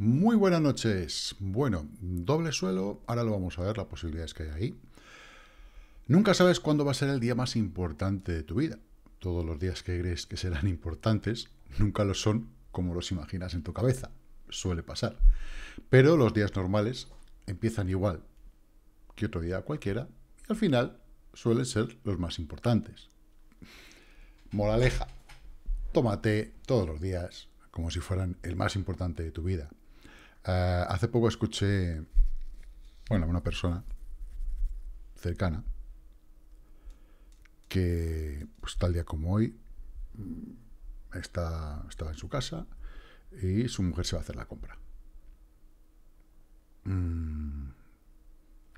Muy buenas noches. Bueno, doble suelo, ahora lo vamos a ver, las posibilidades que hay ahí. Nunca sabes cuándo va a ser el día más importante de tu vida. Todos los días que crees que serán importantes, nunca lo son como los imaginas en tu cabeza. Suele pasar. Pero los días normales empiezan igual que otro día cualquiera y al final suelen ser los más importantes. Moraleja, tómate todos los días como si fueran el más importante de tu vida. Hace poco escuché, bueno, a una persona cercana que pues, tal día como hoy estaba en su casa y su mujer se va a hacer la compra.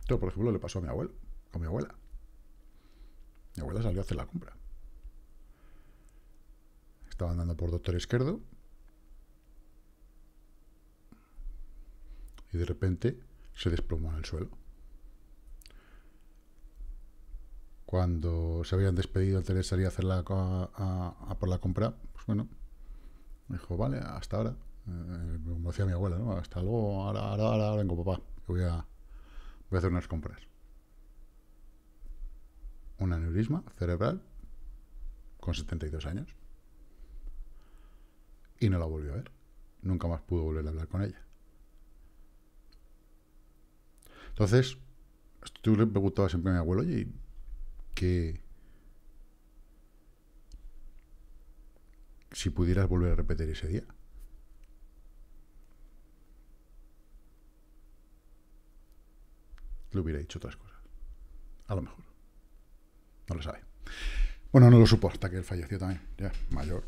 Esto, por ejemplo, le pasó a mi abuelo, a mi abuela. Mi abuela salió a hacer la compra. Estaba andando por Doctor Esquerdo y de repente se desplomó en el suelo. Cuando se habían despedido antes de salir a hacer por la compra, pues bueno, me dijo, vale, hasta ahora. Como decía mi abuela, ¿no? Hasta luego, ahora vengo, papá, que voy a hacer unas compras. Un aneurisma cerebral con 72 años. Y no la volvió a ver. Nunca más pudo volver a hablar con ella. Entonces, tú le preguntabas siempre a mi abuelo, oye, que si pudieras volver a repetir ese día, le hubiera dicho otras cosas. A lo mejor. No lo sabe. Bueno, no lo supo hasta que él falleció también. Ya, mayor.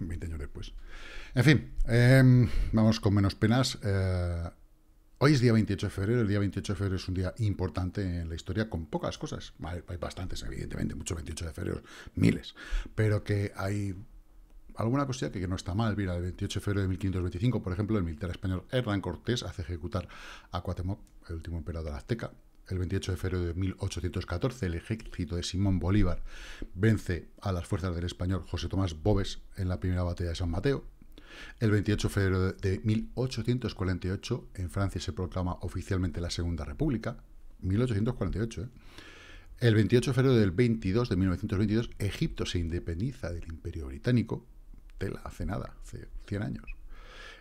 20 años después. En fin, vamos con menos penas. Hoy es día 28 de febrero. El día 28 de febrero es un día importante en la historia con pocas cosas. Hay bastantes, evidentemente, muchos 28 de febrero, miles. Pero que hay alguna cosilla que no está mal. Mira, el 28 de febrero de 1525, por ejemplo, el militar español Hernán Cortés hace ejecutar a Cuauhtémoc, el último emperador azteca. El 28 de febrero de 1814, el ejército de Simón Bolívar vence a las fuerzas del español José Tomás Boves en la primera batalla de San Mateo. El 28 de febrero de 1848, en Francia se proclama oficialmente la Segunda República. 1848, ¿eh? El 28 de febrero del 22 de 1922, Egipto se independiza del Imperio Británico. Tela, hace nada, hace 100 años.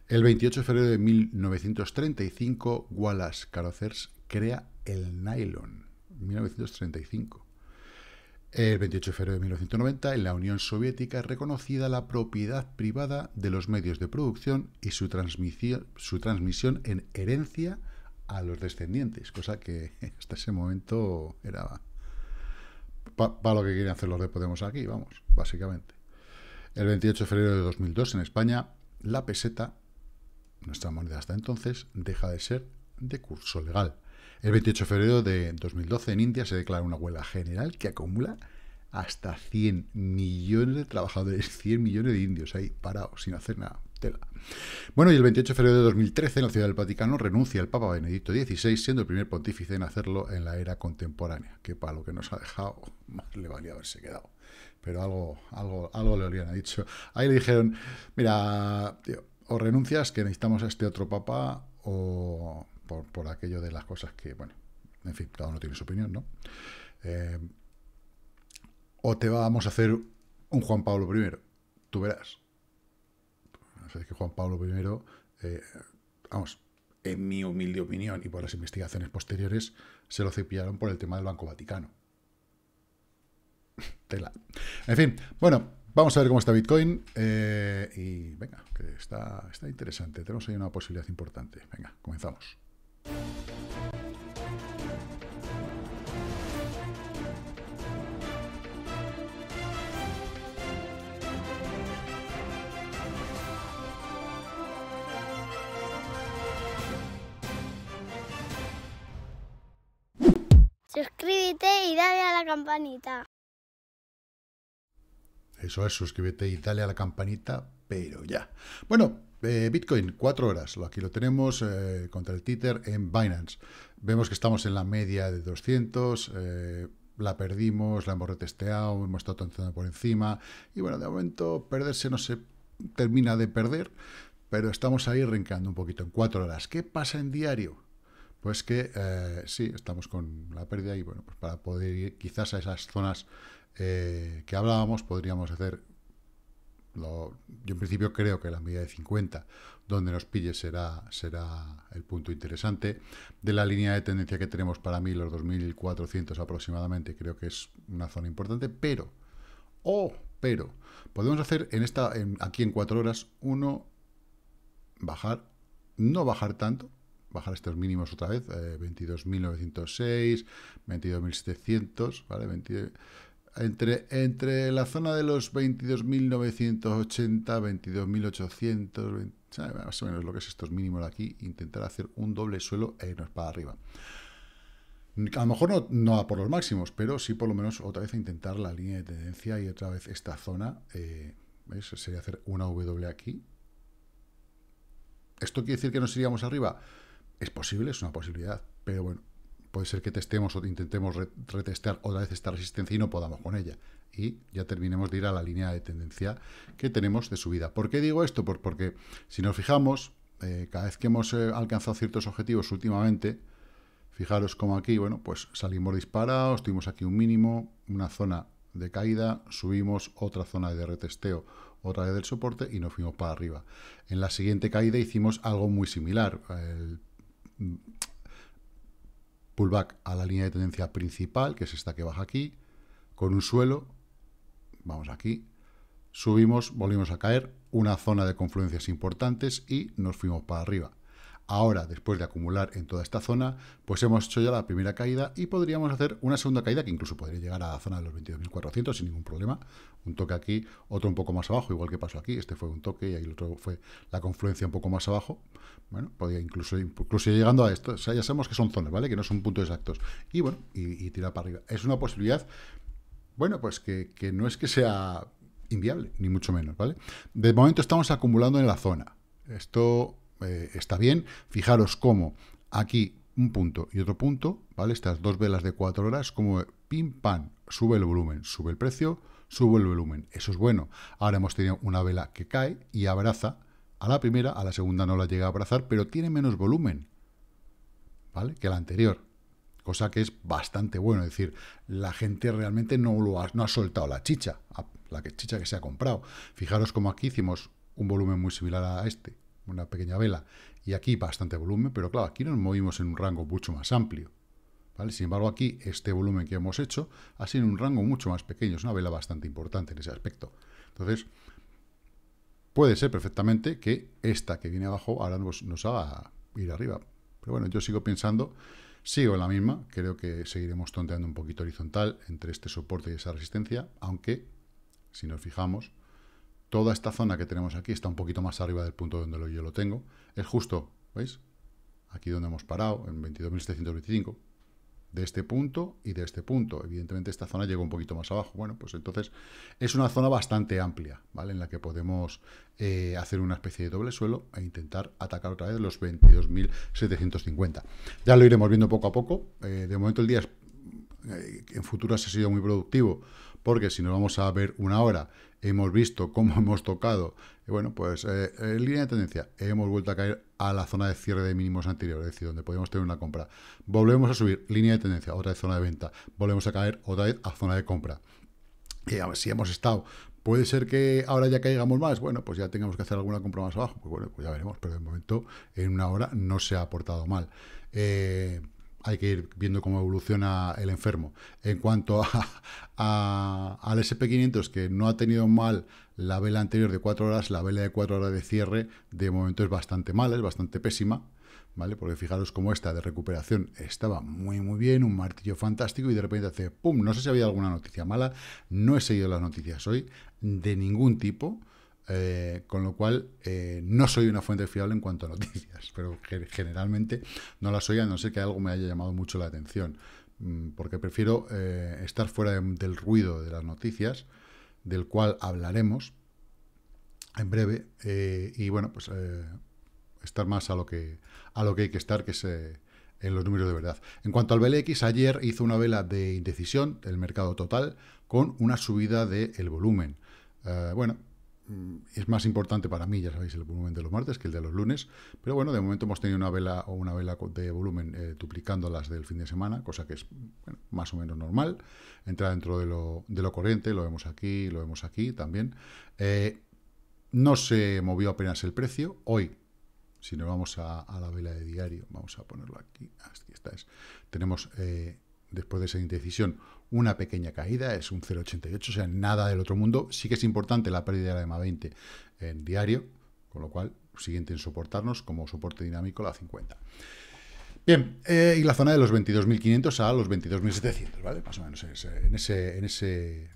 El 28 de febrero de 1935, Wallace Carothers crea el nylon, 1935. El 28 de febrero de 1990, en la Unión Soviética es reconocida la propiedad privada de los medios de producción y su transmisión en herencia a los descendientes, cosa que hasta ese momento era para lo que quieren hacer los de Podemos aquí, vamos, básicamente. El 28 de febrero de 2002, en España, la peseta, nuestra moneda hasta entonces, deja de ser de curso legal. El 28 de febrero de 2012 en India se declara una huelga general que acumula hasta 100 millones de trabajadores, 100 millones de indios ahí parados sin hacer nada, tela. Bueno, y el 28 de febrero de 2013 en la Ciudad del Vaticano renuncia el Papa Benedicto XVI, siendo el primer pontífice en hacerlo en la era contemporánea, que para lo que nos ha dejado, más le valía haberse quedado. Pero algo le habrían dicho. Ahí le dijeron, mira, tío, o renuncias que necesitamos a este otro Papa o... Por aquello de las cosas que, bueno, en fin, cada uno tiene su opinión, ¿no? O te vamos a hacer un Juan Pablo I, tú verás. O sea, es que Juan Pablo I, vamos, en mi humilde opinión y por las investigaciones posteriores, se lo cepillaron por el tema del Banco Vaticano. Tela. En fin, bueno, vamos a ver cómo está Bitcoin. Y venga, que está interesante. Tenemos ahí una posibilidad importante. Venga, comenzamos. Suscríbete y dale a la campanita. Eso es, suscríbete y dale a la campanita, pero ya. Bueno, Bitcoin, 4 horas. Aquí lo tenemos contra el títer en Binance. Vemos que estamos en la media de 200. La perdimos, la hemos retesteado, hemos estado tentando por encima. Y bueno, de momento perderse no se termina de perder. pero estamos ahí renqueando un poquito en 4 horas. ¿Qué pasa en diario? Pues que sí, estamos con la pérdida y bueno, pues para poder ir quizás a esas zonas que hablábamos, podríamos hacer, yo en principio creo que la medida de 50, donde nos pille será el punto interesante. De la línea de tendencia que tenemos para mí, los 2.400 aproximadamente, creo que es una zona importante, pero podemos hacer en aquí en 4 horas, no bajar tanto, bajar estos mínimos otra vez, 22.906, 22.700, ¿vale? Entre la zona de los 22.980, 22.800, más o menos lo que es estos mínimos de aquí, intentar hacer un doble suelo e irnos para arriba. A lo mejor no a por los máximos, pero sí por lo menos otra vez intentar la línea de tendencia y otra vez esta zona. ¿Ves? Sería hacer una W aquí. ¿Esto quiere decir que nos iríamos arriba? Es posible, es una posibilidad, pero bueno, puede ser que testemos o intentemos retestear otra vez esta resistencia y no podamos con ella. Y ya terminemos de ir a la línea de tendencia que tenemos de subida. ¿Por qué digo esto? Pues porque si nos fijamos, cada vez que hemos alcanzado ciertos objetivos últimamente, fijaros como aquí, bueno, pues salimos disparados, tuvimos aquí un mínimo, una zona de caída, subimos otra zona de retesteo, otra vez del soporte y nos fuimos para arriba. En la siguiente caída hicimos algo muy similar, el pullback a la línea de tendencia principal, que es esta que baja aquí, con un suelo, vamos aquí, subimos, volvimos a caer, una zona de confluencias importantes y nos fuimos para arriba. Ahora, después de acumular en toda esta zona, pues hemos hecho ya la primera caída y podríamos hacer una segunda caída que incluso podría llegar a la zona de los 22.400 sin ningún problema. Un toque aquí, otro un poco más abajo, igual que pasó aquí. Este fue un toque y ahí el otro fue la confluencia un poco más abajo. Bueno, podría incluso llegando a esto. O sea, ya sabemos que son zonas, ¿vale? Que no son puntos exactos. Y bueno, y tirar para arriba. Es una posibilidad, bueno, pues que no es que sea inviable, ni mucho menos, ¿vale? De momento estamos acumulando en la zona. Esto... está bien, fijaros cómo aquí un punto y otro punto, ¿vale? Estas dos velas de 4 horas, como pim pam, sube el volumen, sube el precio, sube el volumen, eso es bueno. Ahora hemos tenido una vela que cae y abraza a la primera, a la segunda no la llega a abrazar, pero tiene menos volumen, ¿vale? Que la anterior, cosa que es bastante bueno, es decir, la gente realmente no ha soltado la chicha, la chicha que se ha comprado. Fijaros como aquí hicimos un volumen muy similar a este, una pequeña vela, y aquí bastante volumen, pero claro, aquí nos movimos en un rango mucho más amplio, ¿vale? Sin embargo, aquí este volumen que hemos hecho ha sido en un rango mucho más pequeño, es una vela bastante importante en ese aspecto. Entonces, puede ser perfectamente que esta que viene abajo ahora nos haga ir arriba. Pero bueno, yo sigo pensando, sigo en la misma, creo que seguiremos tonteando un poquito horizontal entre este soporte y esa resistencia, aunque, si nos fijamos, toda esta zona que tenemos aquí está un poquito más arriba del punto donde yo lo tengo. Es justo, ¿veis? Aquí donde hemos parado, en 22.725. De este punto y de este punto. Evidentemente esta zona llegó un poquito más abajo. Bueno, pues entonces es una zona bastante amplia, ¿vale? En la que podemos hacer una especie de doble suelo e intentar atacar otra vez los 22.750. Ya lo iremos viendo poco a poco. De momento el día en futuras ha sido muy productivo, porque si nos vamos a ver una hora, hemos visto cómo hemos tocado, bueno, pues en línea de tendencia, hemos vuelto a caer a la zona de cierre de mínimos anteriores, es decir, donde podíamos tener una compra, volvemos a subir, línea de tendencia, otra vez zona de venta, volvemos a caer otra vez a zona de compra. Y a ver si hemos estado, puede ser que ahora ya caigamos más, bueno, pues ya tengamos que hacer alguna compra más abajo, pues bueno, pues ya veremos, pero de momento en una hora no se ha portado mal. Hay que ir viendo cómo evoluciona el enfermo. En cuanto al SP500, que no ha tenido mal la vela anterior de 4 horas, la vela de 4 horas de cierre, de momento es bastante mala, es bastante pésima, ¿vale? Porque fijaros cómo esta de recuperación estaba muy bien, un martillo fantástico, y de repente hace ¡pum! No sé si había alguna noticia mala, no he seguido las noticias hoy, de ningún tipo, con lo cual no soy una fuente fiable en cuanto a noticias, pero generalmente no las oigo, a no ser que algo me haya llamado mucho la atención, porque prefiero estar fuera del ruido de las noticias, del cual hablaremos en breve, y bueno, pues estar más a lo que hay que estar, que es en los números de verdad. En cuanto al BLX, ayer hizo una vela de indecisión, el mercado total, con una subida del volumen. Bueno, es más importante para mí, ya sabéis, el volumen de los martes que el de los lunes, pero bueno, de momento hemos tenido una vela de volumen duplicando las del fin de semana, cosa que es bueno, más o menos normal, entra dentro de lo corriente, lo vemos aquí también. No se movió apenas el precio. Hoy, si nos vamos a la vela de diario, vamos a ponerlo aquí, aquí está, tenemos... después de esa indecisión, una pequeña caída, es un 0,88, o sea, nada del otro mundo. Sí que es importante la pérdida de la EMA-20 en diario, con lo cual, siguiente en soportarnos como soporte dinámico la 50. Bien, y la zona de los 22.500 a los 22.700, ¿vale? Más o menos en ese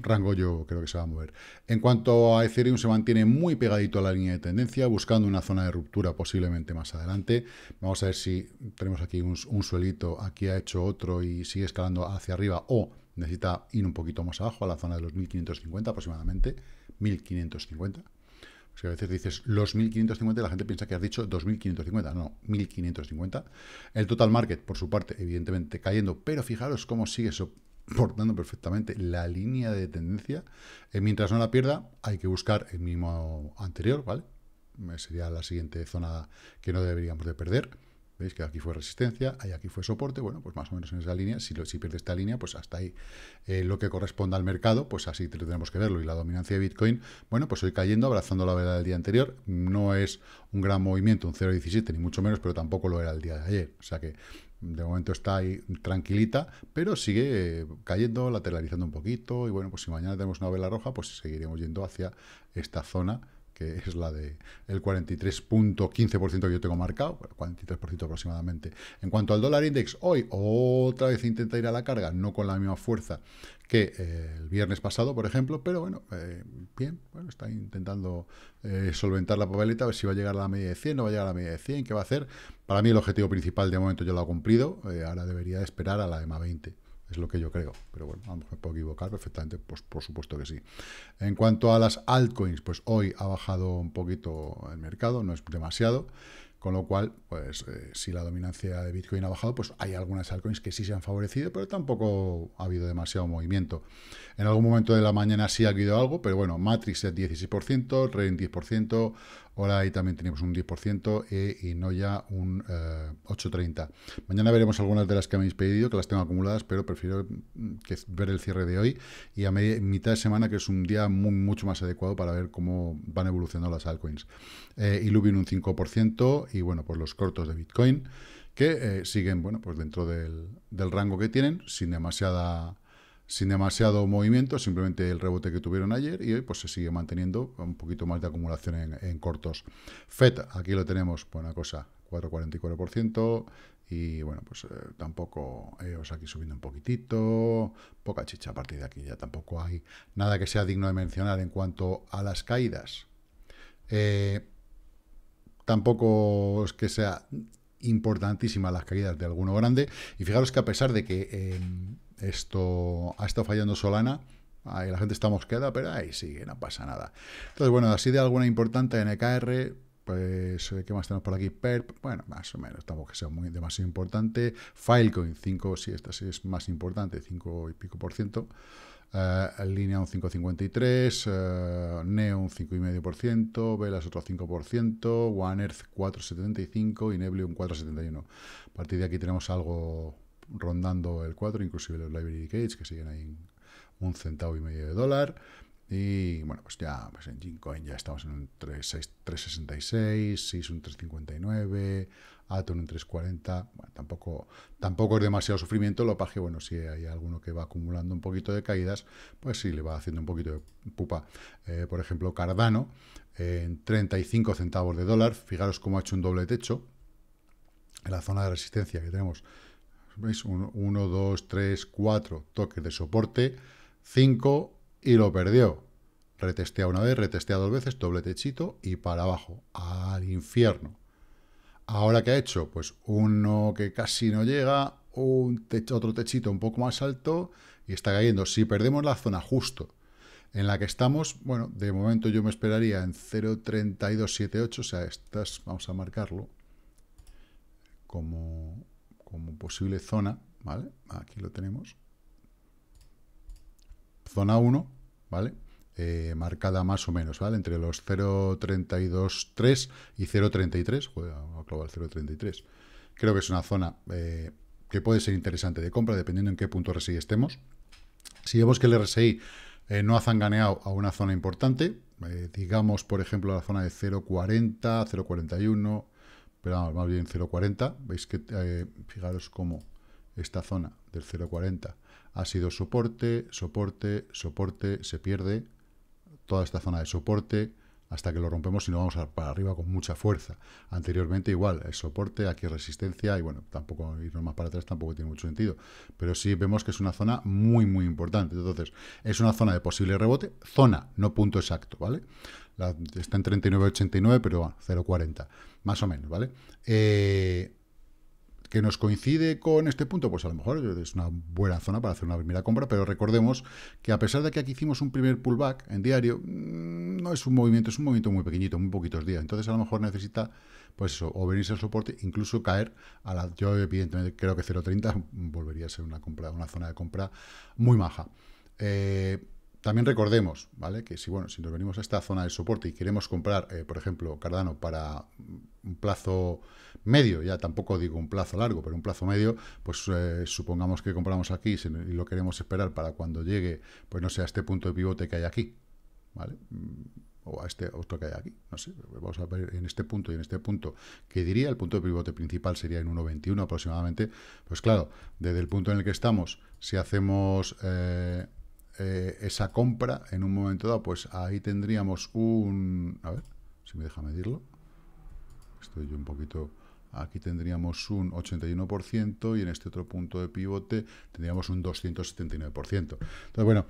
rango yo creo que se va a mover. En cuanto a Ethereum, se mantiene muy pegadito a la línea de tendencia, buscando una zona de ruptura posiblemente más adelante. Vamos a ver si tenemos aquí un suelito, aquí ha hecho otro y sigue escalando hacia arriba, o necesita ir un poquito más abajo, a la zona de los 1.550 aproximadamente, 1.550. Si a veces dices los 1.550, la gente piensa que has dicho 2.550, no, 1.550. El total market, por su parte, evidentemente cayendo, pero fijaros cómo sigue eso, portando perfectamente la línea de tendencia. Mientras no la pierda, hay que buscar el mínimo anterior, ¿vale? Sería la siguiente zona que no deberíamos de perder. ¿Veis que aquí fue resistencia, ahí aquí fue soporte? Bueno, pues más o menos en esa línea. Si pierde esta línea, pues hasta ahí. Lo que corresponda al mercado, pues así tenemos que verlo. Y la dominancia de Bitcoin, bueno, pues hoy cayendo, abrazando la vela del día anterior. No es un gran movimiento, un 0,17, ni mucho menos, pero tampoco lo era el día de ayer. O sea que de momento está ahí tranquilita, pero sigue cayendo, lateralizando un poquito. Y bueno, pues si mañana tenemos una vela roja, pues seguiremos yendo hacia esta zona, que es la del 43.15% que yo tengo marcado, 43% aproximadamente. En cuanto al dólar index, hoy otra vez intenta ir a la carga, no con la misma fuerza que el viernes pasado, por ejemplo, pero bueno, bien, bueno, está intentando solventar la papeleta, a ver si va a llegar a la media de 100, no va a llegar a la media de 100, ¿qué va a hacer? Para mí el objetivo principal de momento yo lo he cumplido, ahora debería esperar a la EMA-20. Es lo que yo creo, pero bueno, a lo mejor me puedo equivocar perfectamente, pues por supuesto que sí. En cuanto a las altcoins, pues hoy ha bajado un poquito el mercado, no es demasiado, con lo cual, pues si la dominancia de Bitcoin ha bajado, pues hay algunas altcoins que sí se han favorecido, pero tampoco ha habido demasiado movimiento. En algún momento de la mañana sí ha habido algo, pero bueno, Matrix es 16%, Ren 10%, ahora ahí también tenemos un 10% y no ya un 8,30. Mañana veremos algunas de las que me habéis pedido, que las tengo acumuladas, pero prefiero ver el cierre de hoy y a mitad de semana, que es un día mucho más adecuado para ver cómo van evolucionando las altcoins. Y Lubin un 5% y bueno, pues los cortos de Bitcoin que siguen, bueno, pues dentro del rango que tienen, sin demasiado movimiento, simplemente el rebote que tuvieron ayer, y hoy pues se sigue manteniendo un poquito más de acumulación en cortos. FED, aquí lo tenemos, buena cosa, 4,44%, y bueno, pues tampoco, os aquí subiendo un poquitito, poca chicha a partir de aquí, ya tampoco hay nada que sea digno de mencionar. En cuanto a las caídas, tampoco es que sea importantísimas las caídas de alguno grande, y fijaros que a pesar de que... esto ha estado fallando Solana, ahí la gente está mosqueada, pero ahí sigue, no pasa nada. Entonces, bueno, así de alguna importante, NKR, pues, ¿qué más tenemos por aquí? PERP, bueno, más o menos, tampoco que sea muy demasiado importante. Filecoin, 5, sí, esta sí es más importante, 5 y pico por ciento. Linea un 5,53%, Neo un 5,5%, Velas otro 5%, One Earth 4,75% y Neblio un 4,71%. A partir de aquí tenemos algo rondando el 4, inclusive los Library Gates, que siguen ahí en $1,5 de dólar, y bueno, pues ya pues en Bitcoin ya estamos en un 3,66, Sys un 3,59, Atom un 3,40, bueno, tampoco es demasiado sufrimiento, lo paje, bueno, si hay alguno que va acumulando un poquito de caídas, pues sí, le va haciendo un poquito de pupa. Por ejemplo, Cardano, en 35 centavos de dólar, fijaros cómo ha hecho un doble techo, en la zona de resistencia que tenemos, ¿veis? 1, 2, 3, 4 toques de soporte, 5 y lo perdió. Retestea una vez, retestea dos veces, doble techito y para abajo, al infierno. Ahora, ¿qué ha hecho? Pues uno que casi no llega, otro techito un poco más alto y está cayendo. Si perdemos la zona justo en la que estamos, bueno, de momento yo me esperaría en 0,3278, o sea, estas, vamos a marcarlo como posible zona, ¿vale? Aquí lo tenemos. Zona 1, ¿vale? marcada más o menos, ¿vale? Entre los 0.323 y 0.33, voy a clavar 0.33. Creo que es una zona que puede ser interesante de compra, dependiendo en qué punto RSI estemos. Si vemos que el RSI no ha zanganeado a una zona importante, digamos, por ejemplo, la zona de 0.40, 0.41, pero vamos, más bien 0.40, veis que, fijaros cómo esta zona del 0.40 ha sido soporte, soporte, soporte, se pierde toda esta zona de soporte hasta que lo rompemos y nos vamos para arriba con mucha fuerza. Anteriormente igual, el soporte, aquí resistencia, y bueno, tampoco irnos más para atrás tampoco tiene mucho sentido, pero sí vemos que es una zona muy, muy importante. Entonces, es una zona de posible rebote, zona, no punto exacto, ¿vale? Está en 39.89, pero bueno, 0.40, más o menos, ¿vale? ¿Que nos coincide con este punto? Pues a lo mejor es una buena zona para hacer una primera compra, pero recordemos que a pesar de que aquí hicimos un primer pullback en diario, no es un movimiento, es un movimiento muy pequeñito, muy poquitos días. Entonces a lo mejor necesita, pues eso, o venirse al soporte, incluso caer a la... Yo evidentemente creo que 0.30 volvería a ser una compra, una zona de compra muy maja. También recordemos, ¿vale?, que si, bueno, si nos venimos a esta zona de soporte y queremos comprar, por ejemplo, Cardano para un plazo medio, ya tampoco digo un plazo largo, pero un plazo medio, pues supongamos que compramos aquí y lo queremos esperar para cuando llegue, pues no sé, a este punto de pivote que hay aquí, ¿vale?, o a este otro que hay aquí, no sé, vamos a ver en este punto y en este punto, que diría el punto de pivote principal sería en 1.21 aproximadamente. Pues claro, desde el punto en el que estamos, si hacemos... esa compra en un momento dado, pues ahí tendríamos un... A ver, si me deja medirlo. Estoy yo un poquito... Aquí tendríamos un 81% y en este otro punto de pivote tendríamos un 279%. Entonces, bueno,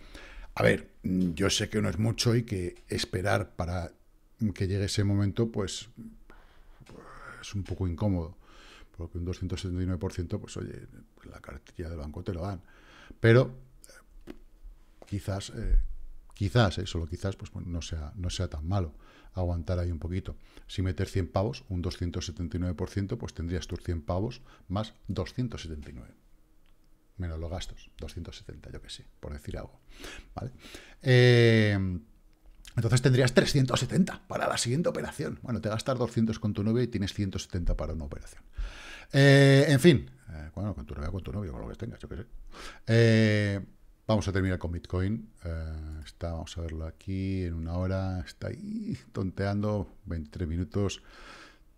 a ver, yo sé que no es mucho y que esperar para que llegue ese momento, pues es un poco incómodo. Porque un 279%, pues oye, la cartilla del banco te lo dan. Pero... quizás, solo quizás, pues bueno, no sea tan malo aguantar ahí un poquito. Si meter 100 pavos, un 279%, pues tendrías tus 100 pavos más 279. Menos los gastos, 270, yo que sé, por decir algo. ¿Vale? Entonces tendrías 370 para la siguiente operación. Bueno, te gastas 200,9 y tienes 170 para una operación. En fin, bueno, con tu novia, con tu novio, con lo que tengas, yo que sé. Vamos a terminar con Bitcoin. Vamos a verlo aquí en una hora. Está ahí tonteando 23 minutos.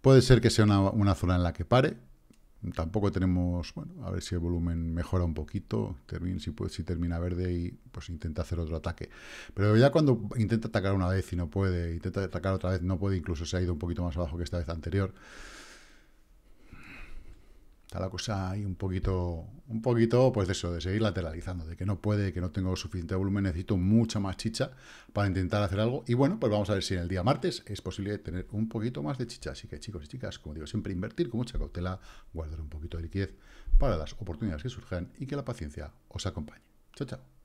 Puede ser que sea una zona en la que pare. Tampoco tenemos... Bueno, a ver si el volumen mejora un poquito. Si termina verde y pues intenta hacer otro ataque. Pero ya cuando intenta atacar una vez y no puede, intenta atacar otra vez, no puede, incluso se ha ido un poquito más abajo que esta vez anterior. Está la cosa ahí un poquito, pues de eso, de seguir lateralizando, de que no puede, que no tengo suficiente volumen, necesito mucha más chicha para intentar hacer algo. Y bueno, pues vamos a ver si en el día martes es posible tener un poquito más de chicha. Así que chicos y chicas, como digo, siempre invertir con mucha cautela, guardar un poquito de liquidez para las oportunidades que surjan y que la paciencia os acompañe. Chao, chao.